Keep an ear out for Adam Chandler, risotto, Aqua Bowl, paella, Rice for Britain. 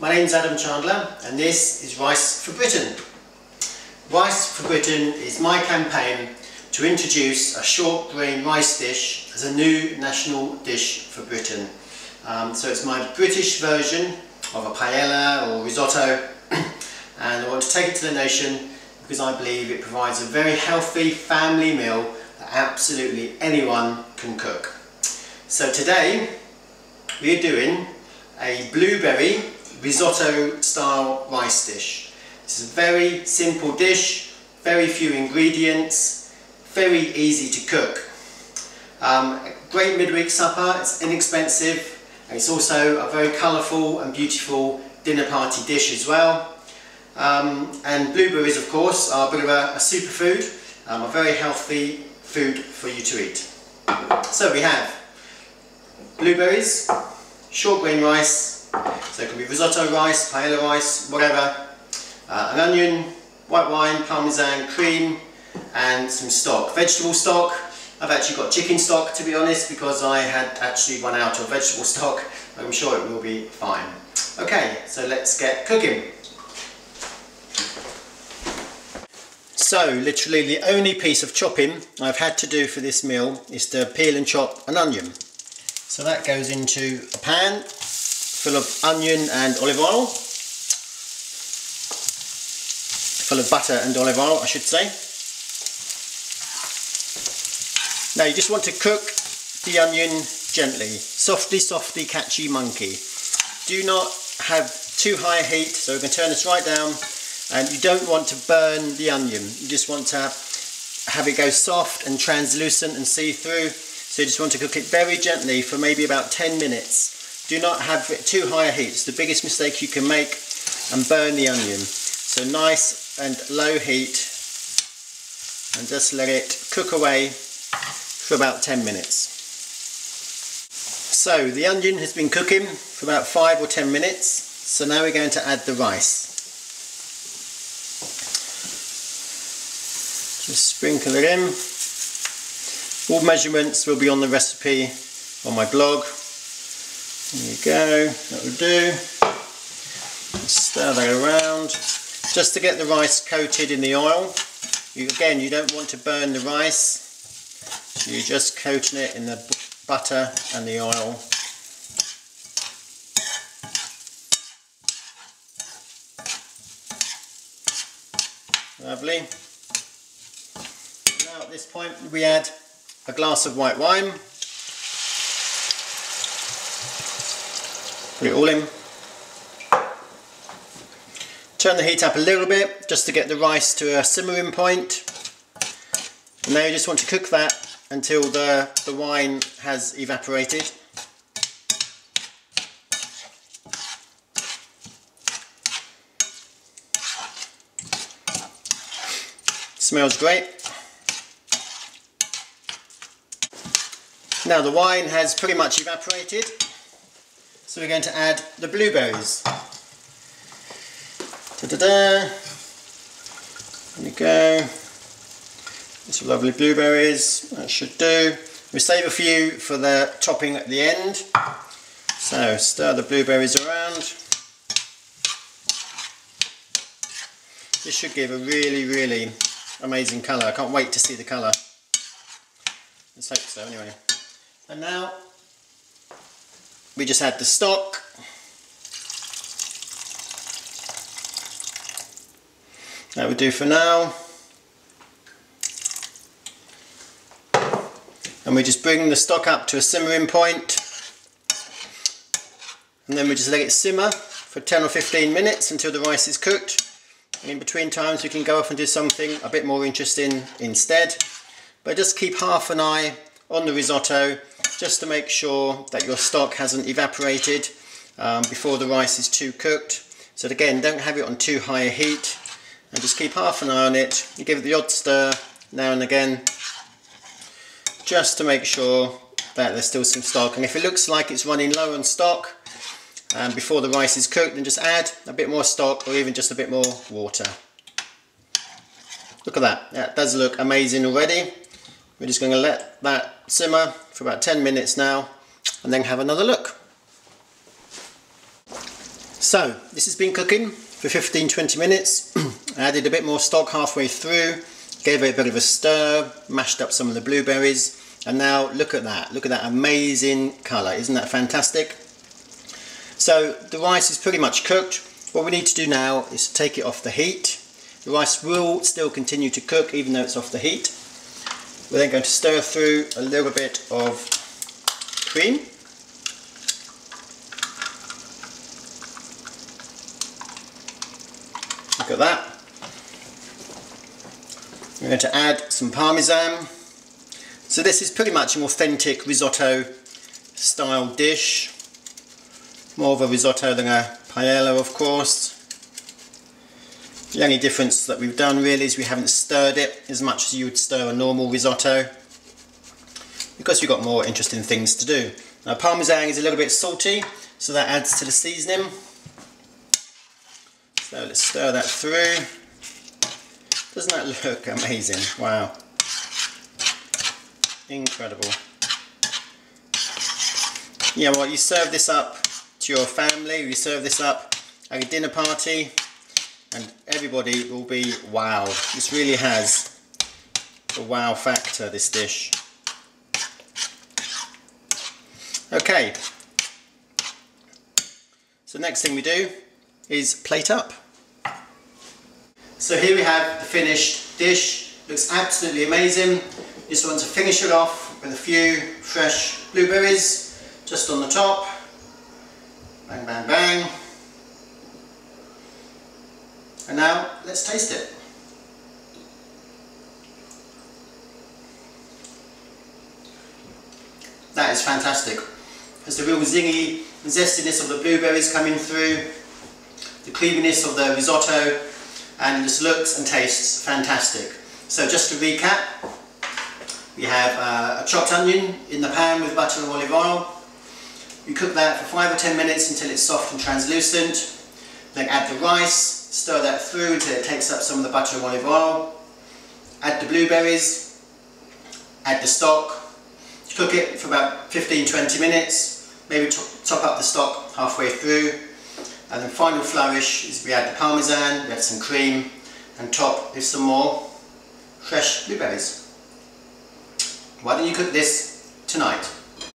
My name's Adam Chandler and this is Rice for Britain. Rice for Britain is my campaign to introduce a short grain rice dish as a new national dish for Britain. So it's my British version of a paella or risotto, and I want to take it to the nation because I believe it provides a very healthy family meal that absolutely anyone can cook. So today we're doing a blueberry risotto style rice dish. It's a very simple dish, very few ingredients, very easy to cook. A great midweek supper, it's inexpensive, and it's also a very colourful and beautiful dinner party dish as well. And blueberries, of course, are a bit of a superfood, a very healthy food for you to eat. So we have blueberries, short grain rice. So it can be risotto rice, paella rice, whatever, an onion, white wine, parmesan, cream, and some stock. Vegetable stock. I've actually got chicken stock, to be honest, because I had actually run out of vegetable stock. I'm sure it will be fine. Okay, so let's get cooking. So literally the only piece of chopping I've had to do for this meal is to peel and chop an onion. So that goes into a pan full of onion and olive oil, full of butter and olive oil I should say. Now you just want to cook the onion gently, softly, softly, catchy monkey. Do not have too high a heat, so we're going to turn this right down, and you don't want to burn the onion, you just want to have it go soft and translucent and see through, so you just want to cook it very gently for maybe about 10 minutes. Do not have it too high a heat, it's the biggest mistake you can make and burn the onion. So nice and low heat, and just let it cook away for about 10 minutes. So the onion has been cooking for about 5 or 10 minutes, so now we're going to add the rice. Just sprinkle it in. All measurements will be on the recipe on my blog. There you go, that will do. Stir that around just to get the rice coated in the oil. You don't want to burn the rice, so you're just coating it in the butter and the oil. Lovely. Now at this point we add a glass of white wine. Put it all in. Turn the heat up a little bit just to get the rice to a simmering point. And now you just want to cook that until the wine has evaporated. Smells great. Now the wine has pretty much evaporated. So we're going to add the blueberries. Da-da-da. There we go. These are lovely blueberries. That should do. We save a few for the topping at the end. So stir the blueberries around. This should give a really, really amazing colour. I can't wait to see the colour. Let's hope so anyway. And now we just add the stock. That will do for now. And we just bring the stock up to a simmering point. And then we just let it simmer for 10 or 15 minutes until the rice is cooked. And in between times we can go off and do something a bit more interesting instead. But just keep half an eye on the risotto, just to make sure that your stock hasn't evaporated before the rice is too cooked. So again, don't have it on too high a heat, and just keep half an eye on it. You give it the odd stir now and again, just to make sure that there's still some stock. And if it looks like it's running low on stock before the rice is cooked, then just add a bit more stock or even just a bit more water. Look at that, that does look amazing already. We're just going to let that simmer for about 10 minutes now and then have another look. So this has been cooking for 15–20 minutes. I added a bit more stock halfway through, gave it a bit of a stir, mashed up some of the blueberries, and now look at that amazing colour, isn't that fantastic? So the rice is pretty much cooked. What we need to do now is take it off the heat. The rice will still continue to cook even though it's off the heat. We're then going to stir through a little bit of cream. Look at that. We're going to add some parmesan. So this is pretty much an authentic risotto style dish. More of a risotto than a paella, of course. The only difference that we've done really is we haven't stirred it as much as you would stir a normal risotto, because we've got more interesting things to do. Now parmesan is a little bit salty, so that adds to the seasoning. So let's stir that through. Doesn't that look amazing? Wow. Incredible. Yeah, well, you serve this up to your family, you serve this up at a dinner party, and everybody will be wow. This really has a wow factor, this dish. Okay, so next thing we do is plate up. So here we have the finished dish. Looks absolutely amazing. Just want to finish it off with a few fresh blueberries just on the top. Bang, bang, bang. And now let's taste it. That is fantastic. There's the real zingy zestiness of the blueberries coming through, the creaminess of the risotto, and this looks and tastes fantastic. So just to recap, we have a chopped onion in the pan with butter and olive oil. You cook that for 5 or 10 minutes until it's soft and translucent. Then add the rice, stir that through until it takes up some of the butter and olive oil. Add the blueberries, add the stock. Cook it for about 15–20 minutes, maybe top up the stock halfway through. And then final flourish is we add the parmesan, we add some cream, and top with some more fresh blueberries. Why don't you cook this tonight?